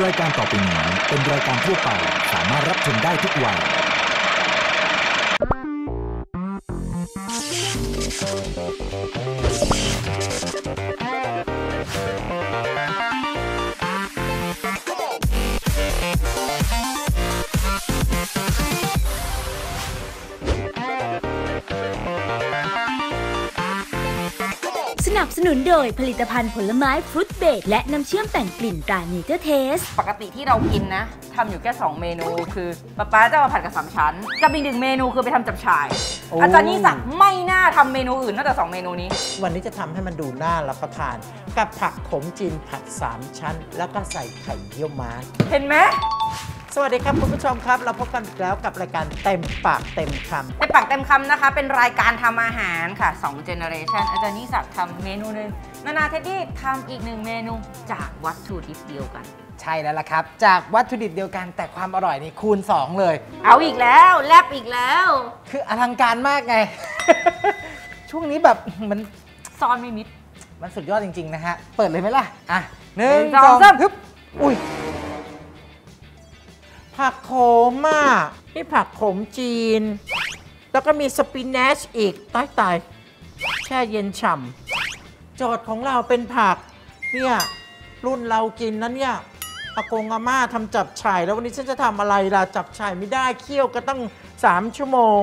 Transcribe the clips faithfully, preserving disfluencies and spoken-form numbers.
รายการต่อไปนี้เป็นรายการทั่วไปสามารถรับชมได้ทุกวัยสนับสนุนโดยผลิตภัณฑ์ผลไม้ฟรุตเบรดและน้ำเชื่อมแต่งกลิ่นตราเนเจอร์เทสปกติที่เรากินนะทำอยู่แค่สองเมนูคือป๊าป๊าจะมาผัดกับสามชั้นกับอีกหนึ่งเมนูคือไปทำจับฉ่าย อ, อาจารย์นี่สั่งไม่น่าทำเมนูอื่นนอกจากสองเมนูนี้วันนี้จะทำให้มันดูน่ารับประทานกับผักขมจีนผัดสามชั้นแล้วก็ใส่ไข่เยี่ยวม้าเห็นไหมสวัสดีครับคุณผู้ชมครับเราพบกันอีกแล้วกับรายการเต็มปากเต็มคำเต็มปากเต็มคำนะคะเป็นรายการทำอาหารค่ะสองเจเนอเรชันอาจารย์นิสักทำเมนูหนึ่งนานาเทดดี้ทำอีกหนึ่งเมนูจากวัตถุดิบเดียวกันใช่แล้วล่ะครับจากวัตถุดิบเดียวกันแต่ความอร่อยนี่คูณสองเลยเอาอีกแล้วแลบอีกแล้วคืออลังการมากไง ช่วงนี้แบบมันซ่อนไม่มิดมันสุดยอดจริงๆนะฮะเปิดเลยไหมล่ะอ่ะหนึ่งสองสามฮึบอุ้ยผักโขมอ่ะนี่ผักโขมจีนแล้วก็มีสปินัชอีกตายตายแช่เย็นฉ่ำโจทย์ของเราเป็นผักเนี่ยรุ่นเรากินนั้นเนี่ยอากงอาม่าทำจับฉ่ายแล้ววันนี้ฉันจะทำอะไรล่ะจับฉ่ายไม่ได้เคี่ยวก็ตั้งสามชั่วโมง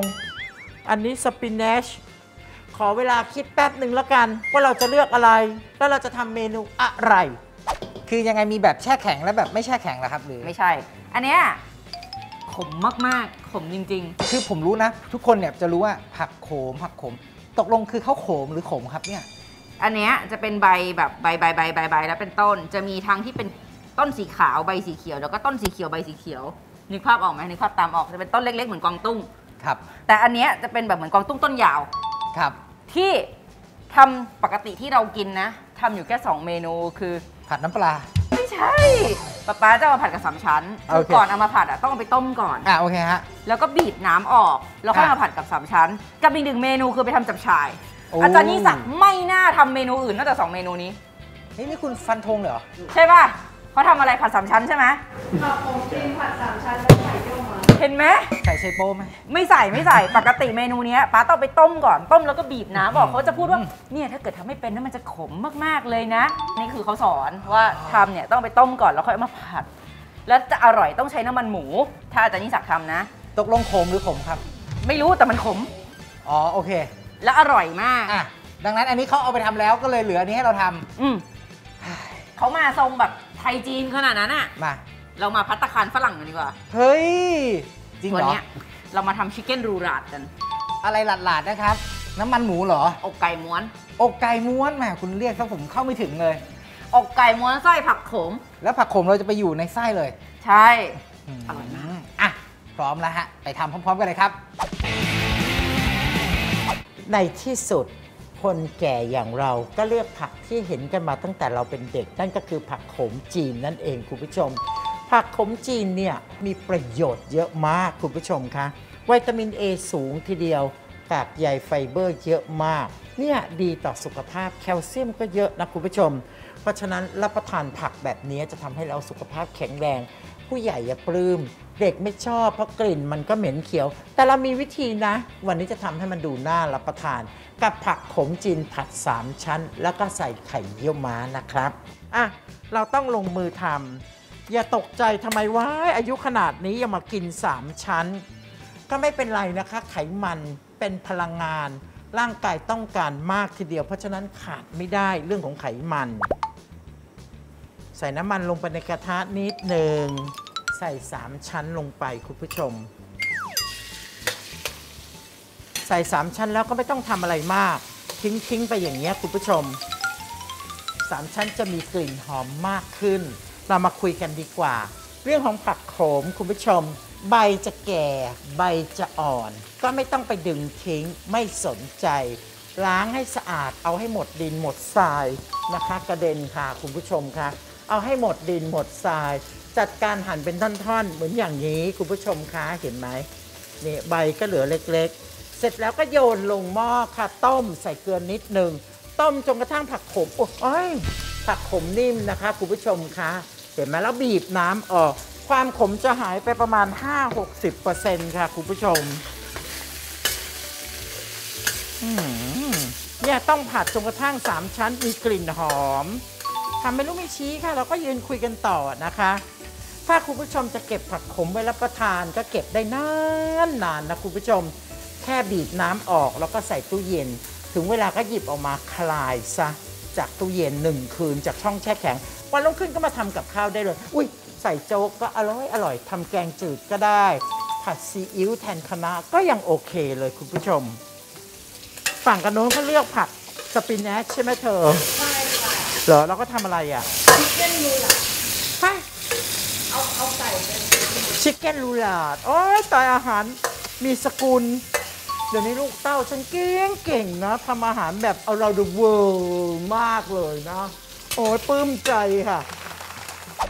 อันนี้สปินัชขอเวลาคิดแป๊บหนึ่งแล้วกันว่าเราจะเลือกอะไรแล้วเราจะทำเมนูอะไรคือยังไงมีแบบแช่แข็งและแบบไม่แช่แข็งเหรอครับหรือไม่ใช่อันเนี้ยขมมากๆขมจริงๆคือผมรู้นะทุกคนเนี่ยจะรู้ว่าผักโขมผักโขมตกลงคือข้าวโขมหรือโขมครับเนี่ยอันเนี้ยจะเป็นใบแบบใบใบใบใบใบแล้วเป็นต้นจะมีทั้งที่เป็นต้นสีขาวใบสีเขียวแล้วก็ต้นสีเขียวใบสีเขียวนึกภาพออกไหมนึกภาพตามออกจะเป็นต้นเล็กๆเหมือนกวางตุ้งครับแต่อันเนี้ยจะเป็นแบบเหมือนกวางตุ้งต้นยาวครับที่ทำปกติที่เรากินนะทำอยู่แค่สองเมนูคือผัดน้ำปลาไม่ใช่ป๊าป๊าจะมาผัดกับสามชั้นคือก่อนเอามาผัดอ่ะต้องเอาไปต้มก่อนอ่ะโอเคฮะแล้วก็บีบน้ำออกแล้วค่อยมาผัดกับสามชั้นกับอีกหนึ่งเมนูคือไปทำจับฉ่ายอาจารย์นี่สั่งไม่น่าทำเมนูอื่นนอกจากสองเมนูนี้นี่นี่คุณฟันธงเหรอใช่ป่ะเขาทำอะไรผัดสามชั้นใช่ไหมผัดของจริงผัดสามชั้นแล้วใส่เยี่ยวม้าเห็นไหมใส่ไชโป้ไหมไม่ใส่ไม่ใส่ปกติเมนูนี้ป๊าต้องไปต้มก่อนต้มแล้วก็บีบน้ำออกเขาจะพูดว่าเนี่ยถ้าเกิดทำไม่เป็นนั้นมันจะขมมากๆเลยนะนี่คือเขาสอนว่าทำเนี่ยต้องไปต้มก่อนแล้วค่อยมาผัดแล้วจะอร่อยต้องใช้น้ำมันหมูถ้าอาจารย์นิสักทำนะตกลงขมหรือขมครับไม่รู้แต่มันขมอ๋อโอเคและอร่อยมากอ่ะดังนั้นอันนี้เขาเอาไปทำแล้วก็เลยเหลือนี้ให้เราทำอืมเขามาทรงแบบไทยจีนขนาดนั้นอ่ะมาเรามาพัตตาคารฝรั่งกันดีกว่าเฮ้ยจริงเหรอวันนี้เรามาทำชิคเก้นรูราดกันอะไรหลาดๆนะครับน้ำมันหมูเหรออกไก่ม้วนอกไก่ม้วนแหมคุณเรียกซะผมเข้าไม่ถึงเลยอกไก่ม้วนไส้ผักโขมแล้วผักโขมเราจะไปอยู่ในไส้เลยใช่อร่อยมากอ่ะพร้อมแล้วฮะไปทำพร้อมๆกันเลยครับในที่สุดคนแก่อย่างเราก็เลือกผักที่เห็นกันมาตั้งแต่เราเป็นเด็กนั่นก็คือผักโขมจีนนั่นเองคุณผู้ชมผักขมจีนเนี่ยมีประโยชน์เยอะมากคุณผู้ชมคะวิตามิน เอ สูงทีเดียวกากใยไฟเบอร์เยอะมากเนี่ยดีต่อสุขภาพแคลเซียมก็เยอะนะคุณผู้ชมเพราะฉะนั้นรับประทานผักแบบนี้จะทำให้เราสุขภาพแข็งแรงผู้ใหญ่อย่าปลื้มเด็กไม่ชอบเพราะกลิ่นมันก็เหม็นเขียวแต่เรามีวิธีนะวันนี้จะทำให้มันดูน่ารับประทานกับผักขมจีนผัดสามชั้นแล้วก็ใส่ไข่เยี่ยวม้านะครับอ่ะเราต้องลงมือทำอย่าตกใจทำไมวะอายุขนาดนี้ยังมากินสามชั้นก็ไม่เป็นไรนะคะไขมันเป็นพลังงานร่างกายต้องการมากทีเดียวเพราะฉะนั้นขาดไม่ได้เรื่องของไขมันใส่น้ำมันลงไปในกระทะนิดหนึ่งใส่สามชั้นลงไปคุณผู้ชมใส่สามชั้นแล้วก็ไม่ต้องทำอะไรมากทิ้งทิ้งไปอย่างเงี้ยคุณผู้ชมสามชั้นจะมีกลิ่นหอมมากขึ้นเรามาคุยกันดีกว่าเรื่องของผักโขมคุณผู้ชมใบจะแก่ใบจะอ่อนก็ไม่ต้องไปดึงทิ้งไม่สนใจล้างให้สะอาดเอาให้หมดดินหมดทรายนะคะกระเด็นค่ะคุณผู้ชมค่ะเอาให้หมดดินหมดทรายจัดการหั่นเป็นท่อนๆเหมือนอย่างนี้คุณผู้ชมคะเห็นไหมนี่ใบก็เหลือเล็กๆเสร็จแล้วก็โยนลงหม้อค่ะต้มใส่เกลือนิดนึงต้มจนกระทั่งผักขมโอ้ยผักขมนิ่มนะคะคุณผู้ชมคะ เห็นไหมแล้วบีบน้ำออกความขมจะหายไปประมาณ ห้าถึงหกสิบเปอร์เซ็นต์ ค่ะคุณผู้ชมเนี่ยต้องผัดจนกระทั่งสามชั้นมีกลิ่นหอมทำเมนูมิชิค่ะเราก็ยืนคุยกันต่อนะคะถ้าคุณผู้ชมจะเก็บผักขมไว้รับประทานก็เก็บได้นานๆ น, นะคุณผู้ชมแค่บีบน้ำออกแล้วก็ใส่ตู้เย็นถึงเวลาก็หยิบออกมาคลายซะจากตู้เย็นหนึ่งคืนจากช่องแช่แข็งวันรุ่งขึ้นก็มาทำกับข้าวได้เลยอุ้ยใส่โจ๊กก็อร่อยอร่อยทำแกงจืดก็ได้ผัดซีอิ๊วแทนคะน้าก็ยังโอเคเลยคุณผู้ชมฝั่งกันโน้นก็เลือกผักสปินัชใช่ไหมเธอใช่ค่ะเหรอเราก็ทำอะไรอ่ะชิคเก้นรูหลาใช่เอาเอาใส่เป็นชิคเก้นรูหลาโอ้ยตายอาหารมีสกุลเดี๋ยวนี้ลูกเต้าฉันเก่งเก่งนะทำอาหารแบบเอาเราดูเวอร์มากเลยนะโอ้ยปลื้มใจค่ะ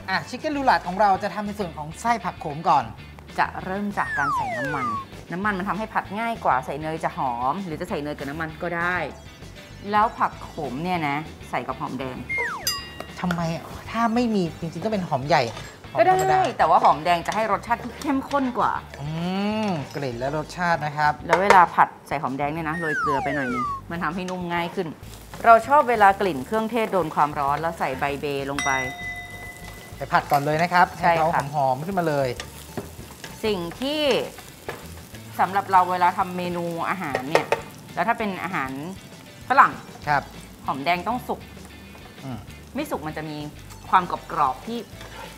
อ่ะชิคเก้นรูหลาของเราจะทำในส่วนของไส้ผักโขมก่อนจะเริ่มจากการใส่น้ำมันน้ำมันมันทำให้ผัดง่ายกว่าใส่เนยจะหอมหรือจะใส่เนยกับน้ำมันก็ได้แล้วผักโขมเนี่ยนะใส่กับหอมแดงทำไมถ้าไม่มีจริงๆก็เป็นหอมใหญ่ก็ได้แต่ว่าหอมแดงจะให้รสชาติที่เข้มข้นกว่าอืมกลิ่นและรสชาตินะครับแล้วเวลาผัดใส่หอมแดงเนี่ยนะโรยเกลือไปหน่อยนึงมันทำให้นุ่มง่ายขึ้นเราชอบเวลากลิ่นเครื่องเทศโดนความร้อนแล้วใส่ใบเบลงไปไปผัดก่อนเลยนะครับให้เขาหอมๆขึ้นมาเลยสิ่งที่สำหรับเราเวลาทำเมนูอาหารเนี่ยแล้วถ้าเป็นอาหารฝรั่งครับหอมแดงต้องสุกไม่สุกมันจะมีความกรอบกรอบที่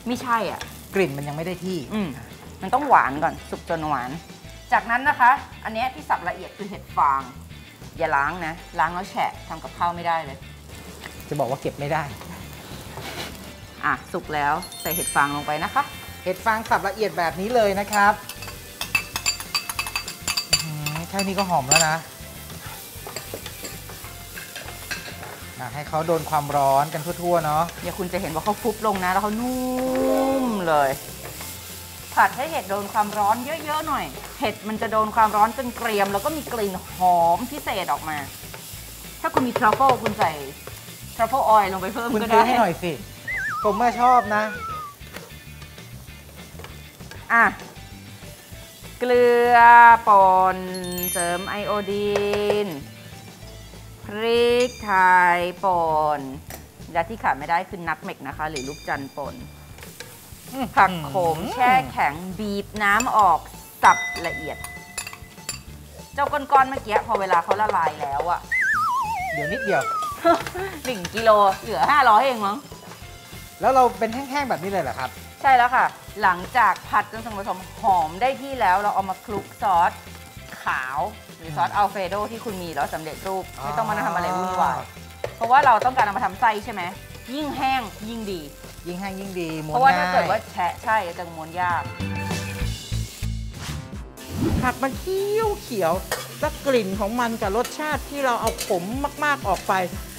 ไม่ใช่อ่ะกลิ่นมันยังไม่ได้ที่มันต้องหวานก่อนสุกจนหวานจากนั้นนะคะอันนี้ที่สับละเอียดคือเห็ดฟางอย่าล้างนะล้างแล้วแฉะทำกับข้าวไม่ได้เลยจะบอกว่าเก็บไม่ได้อ่ะสุกแล้วใส่เห็ดฟางลงไปนะคะเห็ดฟางสับละเอียดแบบนี้เลยนะครับแค่นี้ก็หอมแล้วนะให้เขาโดนความร้อนกันทั่วๆเนาะเนี่ยคุณจะเห็นว่าเขาฟุบลงนะแล้วเขานุ่มเลยผัดให้เห็ดโดนความร้อนเยอะๆหน่อยเห็ดมันจะโดนความร้อนจนเกรียมแล้วก็มีกลิ่นหอมพิเศษออกมาถ้าคุณมีทรัฟเฟิลคุณใส่ทรัฟเฟิลออยล์ลงไปเพิ่มก็ได้คุณซื้อให้หน่อยสิผมไม่ชอบนะอ่ะเกลือป่นเสริมไอโอดีนพริกไทยป่นและที่ขาดไม่ได้คือนัทเม็กนะคะหรือลูกจันทร์ป่นผักโขมแช่แข็งบีบน้ำออกสับละเอียดเจ้าก้อนๆเมื่อกี้พอเวลาเขาละลายแล้วอะเดี๋ยวนิดเดียวหนึ่งกิโลเหลือห้าร้อยเองมั้งแล้วเราเป็นแห้งๆแบบนี้เลยเหรอครับใช่แล้วค่ะหลังจากผัดจนส่วนผสมหอมได้ที่แล้วเราเอามาคลุกซอสขาวหรือซอสอัลเฟโดที่คุณมีแล้วสำเร็จรูปไม่ต้องมาทำอะไรวุ่นวายเพราะว่าเราต้องการเอามาทำไส้ใช่ไหมยิ่งแห้งยิ่งดียิ่งแห้งยิ่งดีม้วนง่ายเพราะว่าถ้าเกิดว่าแฉะใช่จะม้วนยากผักมันเขียวเขียวและกลิ่นของมันกับรสชาติที่เราเอาขมมากๆออกไป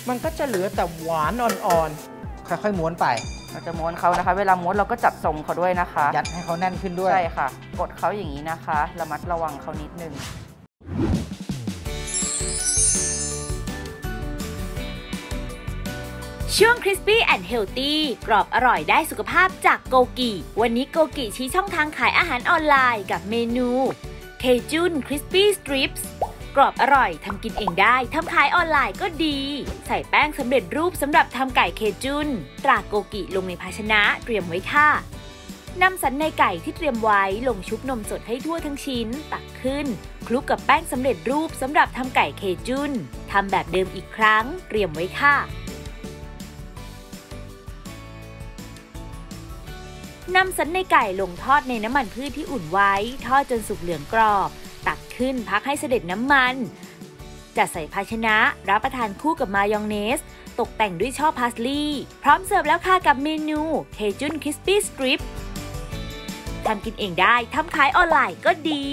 มันก็จะเหลือแต่หวานอ่อนๆค่อยๆม้วนไปเราจะม้วนเขานะคะเวลาม้วนเราก็จับทรงเขาด้วยนะคะยัดให้เขาแน่นขึ้นด้วยใช่ค่ะกดเขาอย่างนี้นะคะระมัดระวังเขานิดนึงช่วง Crispy and Healthy กรอบอร่อยได้สุขภาพจากโกกิวันนี้โกกิชี้ช่องทางขายอาหารออนไลน์กับเมนูเคจุน Crispy Stripsกรอบอร่อยทำกินเองได้ทำขายออนไลน์ก็ดีใส่แป้งสำเร็จรูปสำหรับทำไก่เคจุนตราโกกิลงในภาชนะเตรียมไว้ค่ะนำสันในไก่ที่เตรียมไว้ลงชุบนมสดให้ทั่วทั้งชิ้นตักขึ้นคลุกกับแป้งสำเร็จรูปสำหรับทำไก่เคจุนทำแบบเดิมอีกครั้งเตรียมไว้ค่ะนำสันในไก่ลงทอดในน้ำมันพืชที่อุ่นไว้ทอดจนสุกเหลืองกรอบตักขึ้นพักให้เสด็จน้ำมันจัดใส่ภาชนะรับประทานคู่กับมายองเนสตกแต่งด้วยช่อพาร์สลีย์พร้อมเสิร์ฟแล้วค่ะกับเมนูเคจุนคริสปี้สตริปทำกินเองได้ทำขายออนไลน์ก็ดี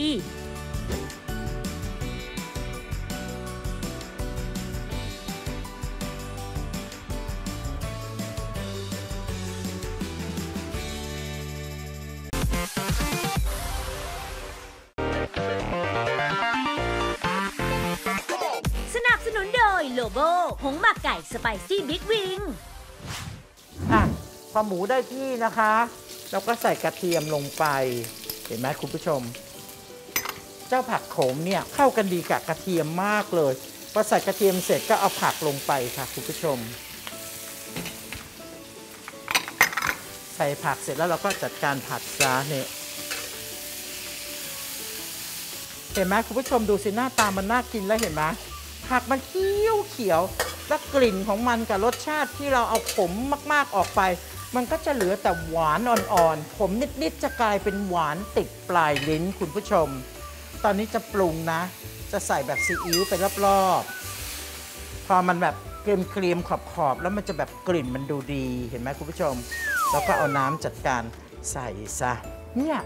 ผงหมักไก่สไปซี่บิ๊กวิง พอหมูได้ที่นะคะเราก็ใส่กระเทียมลงไปเห็นไหมคุณผู้ชมเจ้าผักโขมเนี่ยเข้ากันดีกับกระเทียมมากเลยพอใส่กระเทียมเสร็จก็เอาผักลงไปค่ะคุณผู้ชมใส่ผักเสร็จแล้วเราก็จัดการผัดซะเนี่ยเห็นไหมคุณผู้ชมดูสิหน้าตามันน่ากินแล้วเห็นไหมผักมันเขียวเขียวและกลิ่นของมันกับรสชาติที่เราเอาขมมากๆออกไปมันก็จะเหลือแต่หวานอ่อนๆขมนิดๆจะกลายเป็นหวานติดปลายลิ้นคุณผู้ชมตอนนี้จะปรุงนะจะใส่แบบซีอิ๊วไปรอบๆพอมันแบบเกรียมๆขอบๆแล้วมันจะแบบกลิ่นมันดูดีเห็นไหมคุณผู้ชมแล้วก็เอาน้ำจัดการใส่ซะเนี่ย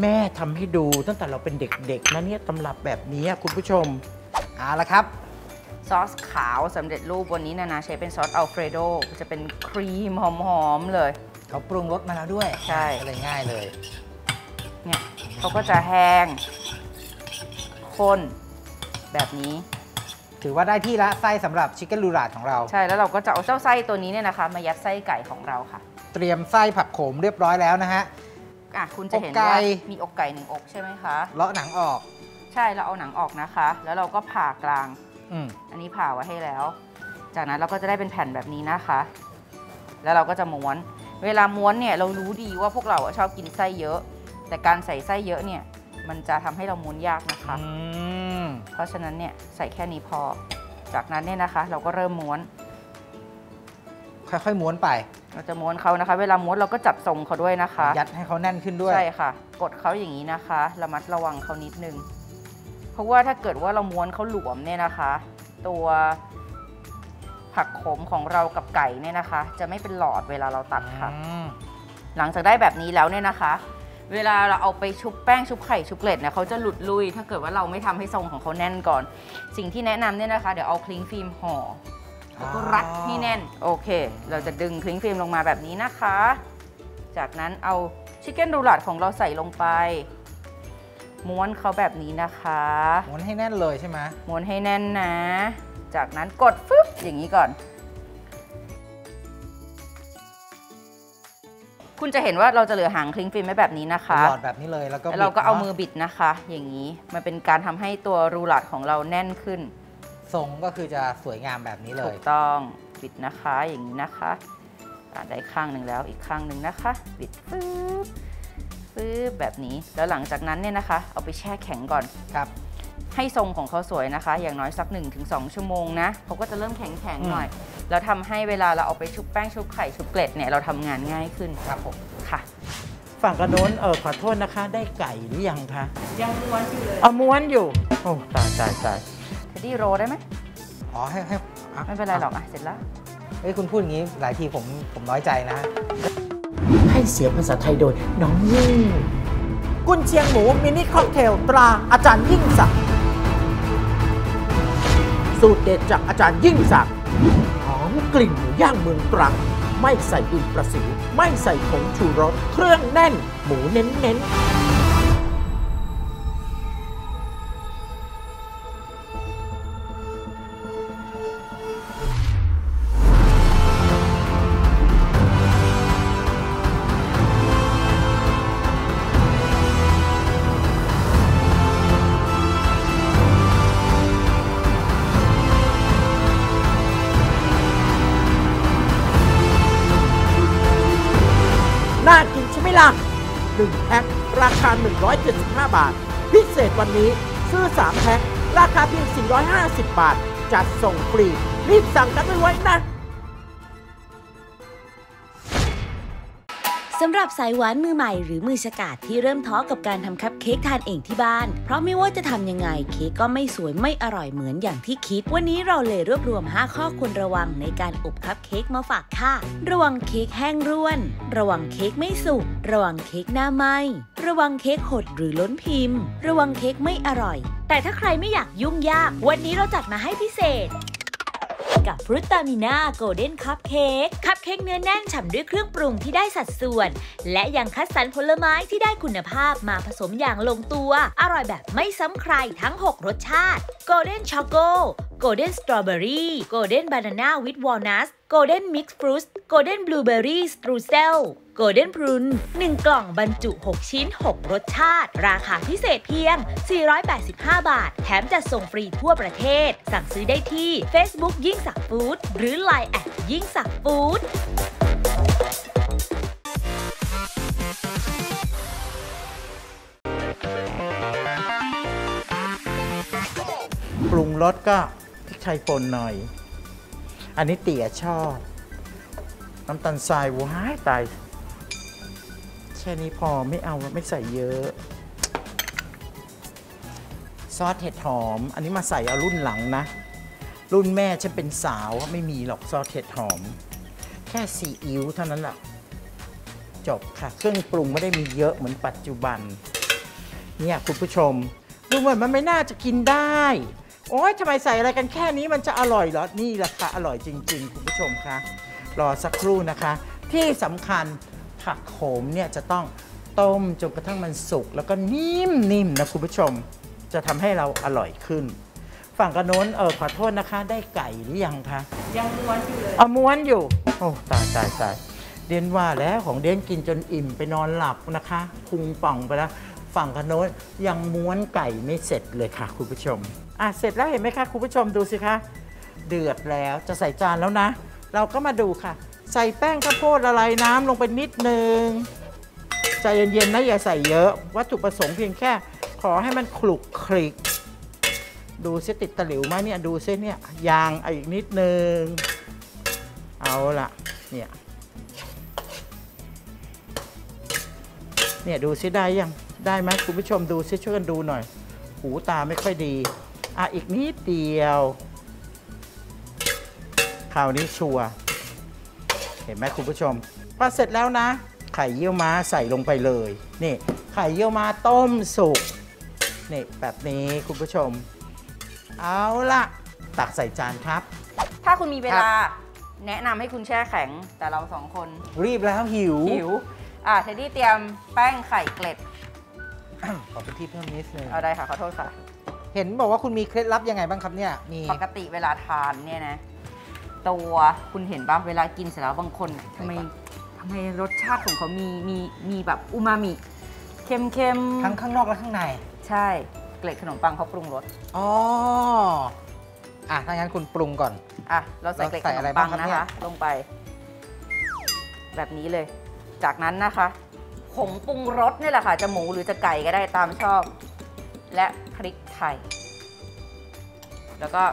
แม่ทำให้ดูตั้งแต่เราเป็นเด็กๆนะเนี่ยตำรับแบบนี้คุณผู้ชมเอาละครับซอสขาวสำเร็จรูปวันนี้นานาใช้เป็นซอสอัลเฟรโดจะเป็นครีมหอมๆเลยเขาปรุงรสมาแล้วด้วยใช่อะไรง่ายเลยเนี่ยเขาก็จะแห้งข้นแบบนี้ถือว่าได้ที่ละไส้สำหรับชิคเก้นรูราดของเราใช่แล้วเราก็จะเอาเจ้าไส้ตัวนี้เนี่ยนะคะมายัดไส้ไก่ของเราค่ะเตรียมไส้ผักโขมเรียบร้อยแล้วนะฮะอ่ะคุณจะเห็นว่ามีอกไก่หนึ่งอกใช่ไหมคะเลาะหนังออกใช่เราเอาหนังออกนะคะแล้วเราก็ผ่ากลางอันนี้ผ่าไว้ให้แล้วจากนั้นเราก็จะได้เป็นแผ่นแบบนี้นะคะแล้วเราก็จะม้วนเวลาม้วนเนี่ยเรารู้ดีว่าพวกเราชอบกินไส้เยอะแต่การใส่ไส้เยอะเนี่ยมันจะทำให้เราม้วนยากนะคะเพราะฉะนั้นเนี่ยใส่แค่นี้พอจากนั้นเนี่ยนะคะเราก็เริ่มม้วนค่อยๆม้วนไปเราจะม้วนเขานะคะเวลาม้วนเราก็จับทรงเขาด้วยนะคะยัดให้เขาแน่นขึ้นด้วยใช่ค่ะกดเขาอย่างนี้นะคะระมัดระวังเขานิดนึงเพราะว่าถ้าเกิดว่าเราม้วนเขาหลวมเนี่ยนะคะตัวผักโขมของเรากับไก่เนี่ยนะคะจะไม่เป็นหลอดเวลาเราตัดค่ะหลังจากได้แบบนี้แล้วเนี่ยนะคะเวลาเราเอาไปชุบแป้งชุบไข่ชุบเกล็ดเนี่ยเขาจะหลุดลุยถ้าเกิดว่าเราไม่ทำให้ทรงของเขาแน่นก่อนสิ่งที่แนะนำเนี่ยนะคะเดี๋ยวเอาคลิ้งฟิล์มห่อแล้วก็รัดให้แน่นโอเคเราจะดึงคลิ้งฟิล์มลงมาแบบนี้นะคะจากนั้นเอาชิคเก้นรูราดของเราใส่ลงไปม้วนเขาแบบนี้นะคะม้วนให้แน่นเลยใช่ไหมม้วนให้แน่นนะจากนั้นกดฟึบอย่างนี้ก่อนคุณจะเห็นว่าเราจะเหลือหางคลิ้งฟิล์มไว้แบบนี้นะคะหลอดแบบนี้เลยแล้วก็เราก็เอามือบิดนะคะอย่างนี้มันเป็นการทำให้ตัวรูหลอดของเราแน่นขึ้นทรงก็คือจะสวยงามแบบนี้เลยถูกต้องบิดนะคะอย่างนี้นะคะได้ข้างหนึ่งแล้วอีกข้างหนึ่งนะคะบิดปึ๊บปึ๊บแบบนี้แล้วหลังจากนั้นเนี่ยนะคะเอาไปแช่แข็งก่อนครับให้ทรงของเขาสวยนะคะอย่างน้อยสัก หนึ่งถึงสอง ชั่วโมงนะเขาก็จะเริ่มแข็งๆหน่อยเราทำให้เวลาเราเอาไปชุบแป้งชุบไข่ชุบเกล็ดเนี่ยเราทำงานง่ายขึ้นครับผมค่ะฝั่งกระโน้นเออขอโทษนะคะได้ไก่หรือยังคะยังม้วนอยู่เลยเอาม้วนอยู่โอ้ตายตายตายเทดดี้โรได้ไหมอ๋อให้ให้ไม่เป็นไรหรอกอ่ะเสร็จแล้วเฮ้ยคุณพูดอย่างนี้หลายทีผมผมน้อยใจนะให้เสียภาษาไทยโดยน้องยิ่งกุนเชียงหมูมินิค็อกเทลตราอาจารย์ยิ่งศักดิ์สูตรเด็ดจากอาจารย์ยิ่งศักดิ์หอมกลิ่นหมูย่างเมืองตรังไม่ใส่อินประสิวไม่ใส่ผงชูรสเครื่องแน่นหมูเน้นๆน่ากินใช่ไหมล่ะหนึ่งแพ็คราคาหนึ่งร้อยเจ็ดสิบห้าบาทพิเศษวันนี้ซื้อสามแพ็คราคาเพียงสี่ร้อยห้าสิบบาทจัดส่งฟรีรีบสั่งกันไว้นะสำหรับสายหวานมือใหม่หรือมือฉกาจที่เริ่มท้อกับการทำคัพเค้กทานเองที่บ้านเพราะไม่ว่าจะทำยังไงเค้กก็ไม่สวยไม่อร่อยเหมือนอย่างที่คิดวันนี้เราเลยรวบรวมห้าข้อควรระวังในการอบคัพเค้กมาฝากค่ะระวังเค้กแห้งร่วนระวังเค้กไม่สุกระวังเค้กหน้าไหม้ระวังเค้กหดหรือล้นพิมพ์ระวังเค้กไม่อร่อยแต่ถ้าใครไม่อยากยุ่งยากวันนี้เราจัดมาให้พิเศษกับฟรุตตามิน่าโกลเด้นคัพเค้กคัพเค้กเนื้อแน่นฉ่ำด้วยเครื่องปรุงที่ได้สัดส่วนและยังคัดสรรผลไม้ที่ได้คุณภาพมาผสมอย่างลงตัวอร่อยแบบไม่ซ้ำใครทั้งหกรสชาติโกลเด้นช็อกโกโกลเด้นสตรอเบอรี่โกลเด้นบานาน่าวิดวอลนัทโกลเด้นมิกซ์ฟรุต Golden Blueberry Streusel Golden Prune หนึ่งกล่องบรรจุหกชิ้นหกรสชาติราคาพิเศษเพียงสี่ร้อยแปดสิบห้าบาทแถมจัดส่งฟรีทั่วประเทศสั่งซื้อได้ที่ Facebook ยิ่งศักดิ์ฟู้ดหรือ ไลน์ แอดยิ่งศักดิ์ฟู้ดปรุงรสก็พริกไทยป่นหน่อยอันนี้เตี๋ยชอบน้ำตาลทรายว้ายตายแค่นี้พอไม่เอาไม่ใส่เยอะซอสเห็ดหอมอันนี้มาใส่เอารุ่นหลังนะรุ่นแม่ฉันเป็นสาวไม่มีหรอกซอสเห็ดหอมแค่ซีอิ๊วเท่านั้นแหละจบค่ะเครื่องปรุงไม่ได้มีเยอะเหมือนปัจจุบันเนี่ยคุณผู้ชมดูเหมือนมันไม่น่าจะกินได้โอ๊ยทำไมใส่อะไรกันแค่นี้มันจะอร่อยเหรอนี่แหละค่ะอร่อยจริงๆคุณผู้ชมคะรอสักครู่นะคะที่สำคัญผักโขมเนี่ยจะต้องต้มจนกระทั่งมันสุกแล้วก็นิ่มๆ น, นะคุณผู้ชมจะทำให้เราอร่อยขึ้นฝั่งกระโน้นเออขอโทษนะคะได้ไก่หรือยังคะยังม้วนอยู่เลยเอาม้วนอยู่โอ้ตายตายตายเด่นว่าแล้วของเด่นกินจนอิ่มไปนอนหลับนะคะพุงป่องไปแล้วฝั่งกระโน้นยังม้วนไก่ไม่เสร็จเลยค่ะคุณผู้ชมอ่ะเสร็จแล้วเห็นไหมคะคุณผู้ชมดูสิคะเดือดแล้วจะใส่จานแล้วนะเราก็มาดูค่ะใส่แป้งข้าวโพดละลายน้ำลงไปนิดนึงใจเย็นๆนะอย่าใส่เยอะวัตถุประสงค์เพียงแค่ขอให้มันคลุกคลิกดูซิติดตะหลิวมาเนี่ยดูซิเนี่ยยางอีกนิดนึงเอาละเนี่ยเนี่ยดูซิได้ยังได้ไหมคุณผู้ชมดูซิช่วยกันดูหน่อยหูตาไม่ค่อยดีอ่ะอีกนิดเดียวคราวนี้ชัวร์เห็นไหมคุณผู้ชมพอเสร็จแล้วนะไข่เยี่ยวม้าใส่ลงไปเลยนี่ไข่เยี่ยวม้าต้มสุกนี่แบบนี้คุณผู้ชมเอาละตักใส่จานครับถ้าคุณมีเวลาแนะนำให้คุณแช่แข็งแต่เราสองคนรีบแล้วหิวหิวอ่ะเทดดี้เตรียมแป้งไข่เกล็ด ขอพื้นที่เพิ่มนิดนึงเอาได้ค่ะขอโทษค่ะเห็นบอกว่าคุณมีเคล็ดลับยังไงบ้างครับเนี่ยมีปกติเวลาทานเนี่ยนะตัวคุณเห็นป่ะเวลากินเสร็จแล้วบางคนทำไมทำไมรสชาติของเขามีมีมีแบบอูมามิเค็มเค็มทั้งข้างนอกและข้างในใช่เกล็ดขนมปังเขาปรุงรสอ๋ออ่ะถ้างั้นคุณปรุงก่อนอ่ะเราใส่เกล็ดขนมปังนะคะลงไปแบบนี้เลยจากนั้นนะคะผงปรุงรสนี่แหละค่ะจะหมูหรือจะไก่ก็ได้ตามชอบและพริกไทยแล้วก็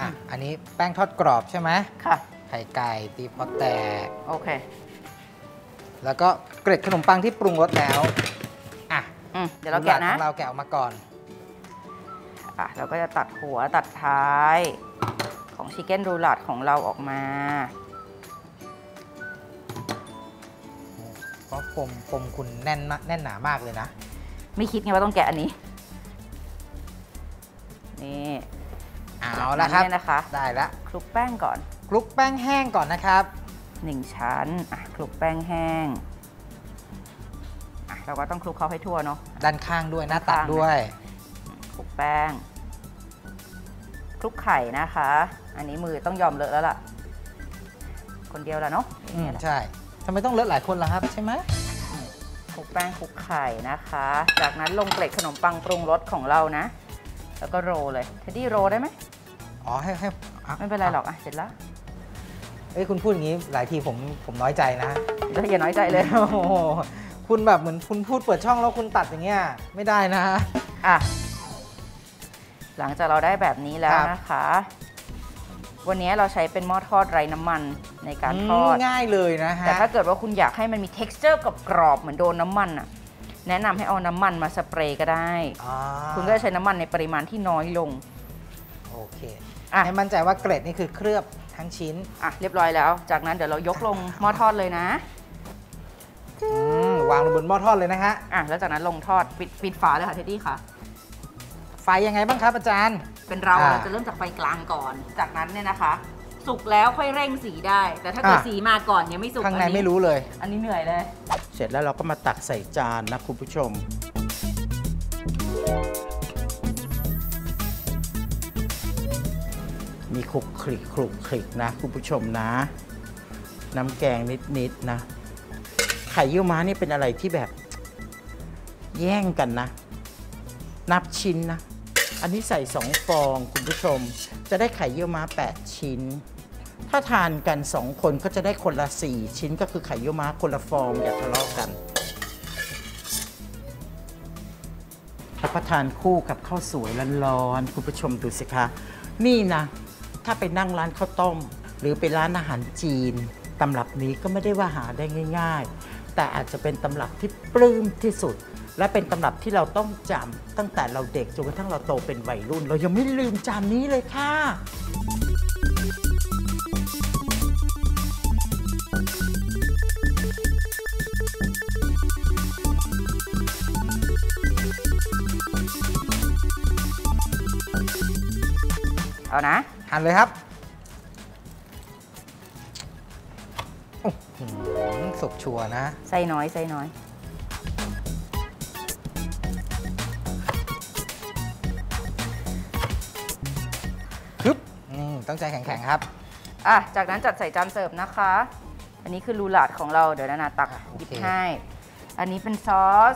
อ่ะอันนี้แป้งทอดกรอบใช่ไหมค่ะไข่ไก่ตีพอแตกโอเคแล้วก็เกล็ดขนมปังที่ปรุงรสแล้วอ่ะเดี๋ยวเราแกะนะเราแกะออกมาก่อนอ่ะเราก็จะตัดหัวตัดท้ายของชิคเก้นรูลาดของเราออกมาเพราะปมปมคุณแน่นแน่นหนามากเลยนะไม่คิดไงว่าต้องแกะอันนี้นี่เอาละครับนะคะได้ละคลุกแป้งก่อนคลุกแป้งแห้งก่อนนะครับหนึ่งชั้นคลุกแป้งแห้งเราก็ต้องคลุกเขาให้ทั่วเนาะด้านข้างด้วยหน้าตักด้วยคลุกแป้งคลุกไข่นะคะอันนี้มือต้องยอมเลอะแล้วล่ะคนเดียวละเนาะใช่ทำไมต้องเลอะหลายคนล่ะครับใช่ไหมคลุกแป้งคลุกไข่นะคะจากนั้นลงเกล็ดขนมปังปรุงรสของเรานะแล้วก็โรเลยเทดดี้โรได้ไหมอ๋อให้ให้ไม่เป็นไรหรอกอ่ะเสร็จแล้วเอ้ยคุณพูดอย่างนี้หลายทีผมผมน้อยใจนะอย่าน้อยใจเลยโอ้โหคุณแบบเหมือนคุณพูดเปิดช่องแล้วคุณตัดอย่างเงี้ยไม่ได้นะอ่ะหลังจากเราได้แบบนี้แล้วนะคะวันนี้เราใช้เป็นหม้อทอดไร้น้ำมันในการทอดง่ายเลยนะฮะแต่ถ้าเกิดว่าคุณอยากให้มันมี texture กรอบๆเหมือนโดนน้ำมันอ่ะแนะนำให้เอาน้ำมันมาสเปรย์ก็ได้คุณก็ใช้น้ำมันในปริมาณที่น้อยลงโอเคอ่ะให้มั่นใจว่าเกล็ดนี่คือเคลือบทั้งชิ้นอ่ะเรียบร้อยแล้วจากนั้นเดี๋ยวเรายกลงหม้อทอดเลยนะวางลงบนหม้อทอดเลยนะฮะอ่ะแล้วจากนั้นลงทอดปิดปิดฝาเลยค่ะเทดดี้ค่ะไฟยังไงบ้างครับอาจารย์เป็นเราเราจะเริ่มจากไฟกลางก่อนจากนั้นเนี่ยนะคะสุกแล้วค่อยเร่งสีได้แต่ถ้าเกิดสีมาก่อนยังไม่สุกข้างในไม่รู้เลยอันนี้เหนื่อยเลยเสร็จแล้วเราก็มาตักใส่จานนะคุณผู้ชม มีคลุกคลิกคลุกคลิกนะคุณผู้ชมนะน้ำแกงนิดๆ น, นะไข่เยี่ยวม้านี่เป็นอะไรที่แบบแย่งกันนะนับชิ้นนะอันนี้ใส่สองฟองคุณผู้ชมจะได้ไข่เยี่ยวม้าแปดชิ้นถ้าทานกันสองคนก็จะได้คนละสี่ชิ้นก็คือไข่เยี่ยวม้าคนละฟองอย่าทะเลาะกันรับประทานคู่กับข้าวสวยร้อนๆคุณผู้ชมดูสิคะนี่นะถ้าไปนั่งร้านข้าวต้มหรือไปร้านอาหารจีนตำรับนี้ก็ไม่ได้ว่าหาได้ง่ายๆแต่อาจจะเป็นตำรับที่ปลื้มที่สุดและเป็นตำรับที่เราต้องจำตั้งแต่เราเด็กจนกระทั่งเราโตเป็นวัยรุ่นเรายังไม่ลืมจานนี้เลยค่ะเอานะหั่นเลยครับสุกชัวนะใส่น้อยใส่น้อยฮึบนี่ต้องใจแข็งๆครับอ่ะจากนั้นจัดใส่จานเสิร์ฟนะคะอันนี้คือรูหลาดของเราเดี๋ยวนานาตักหยิบให้อันนี้เป็นซอส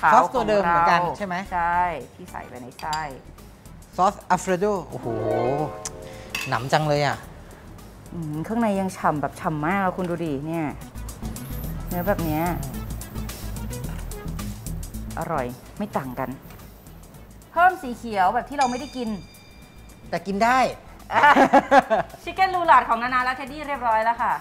ขาวซอสตัวเดิมเหมือนกันใช่ไหมใช่ที่ใส่ไปในไส้ซอสอัลเฟรโดโอ้โหหนำจังเลยอ่ะข้างในยังฉ่ำแบบฉ่ำมากแล้วคุณดูดิเนี่ยเนื้อแบบนี้อร่อยไม่ต่างกันเพิ่มสีเขียวแบบที่เราไม่ได้กินแต่กินได้ ชิคเก้นรูหลาดของนานาและเทดดี้เรียบร้อยแล้วค่ะ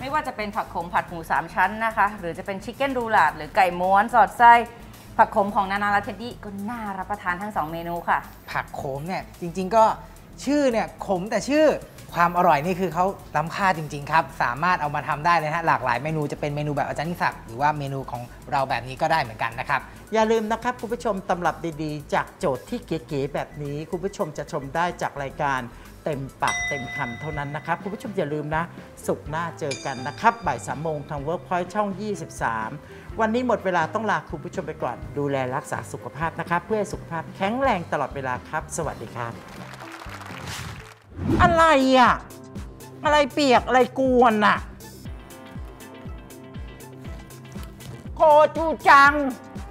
ไม่ว่าจะเป็นผักขมผัดหมูสามชั้นนะคะหรือจะเป็นชิคเก้นรูหลาดหรือไก่ม้วนสอดไส้ผักขมของนานาและเทดดี้ก็น่ารับประทานทั้งสองเมนูค่ะผักขมเนี่ยจริงๆก็ชื่อเนี่ยขมแต่ชื่อความอร่อยนี่คือเขาล้ำค่าจริงๆครับสามารถเอามาทำได้เลยฮะหลากหลายเมนูจะเป็นเมนูแบบอาจารย์นิสักหรือว่าเมนูของเราแบบนี้ก็ได้เหมือนกันนะครับอย่าลืมนะครับคุณผู้ชมตำรับดีๆจากโจทย์ที่เก๋ๆแบบนี้คุณผู้ชมจะชมได้จากรายการเต็มปากเต็มคำเท่านั้นนะครับคุณผู้ชมอย่าลืมนะศุกร์หน้าเจอกันนะครับบ่ายสามโมงทาง เวิร์กพอยท์ ช่องยี่สิบสามวันนี้หมดเวลาต้องลาคุณผู้ชมไปก่อนดูแลรักษาสุขภาพนะครับเพื่อสุขภาพแข็งแรงตลอดเวลาครับสวัสดีครับอะไรอ่ะอะไรเปียกอะไรกวนอ่ะโคชูจัง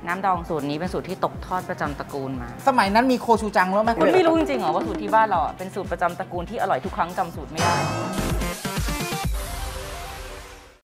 น้ำดองสูตรนี้เป็นสูตรที่ตกทอดประจำตระกูลมาสมัยนั้นมีโคชูจังแล้วไหมคุณไม่รู้จริงๆเหรอว่าสูตรที่บ้านเราเป็นสูตรประจำตระกูลที่อร่อยทุกครั้งจำสูตรไม่ได้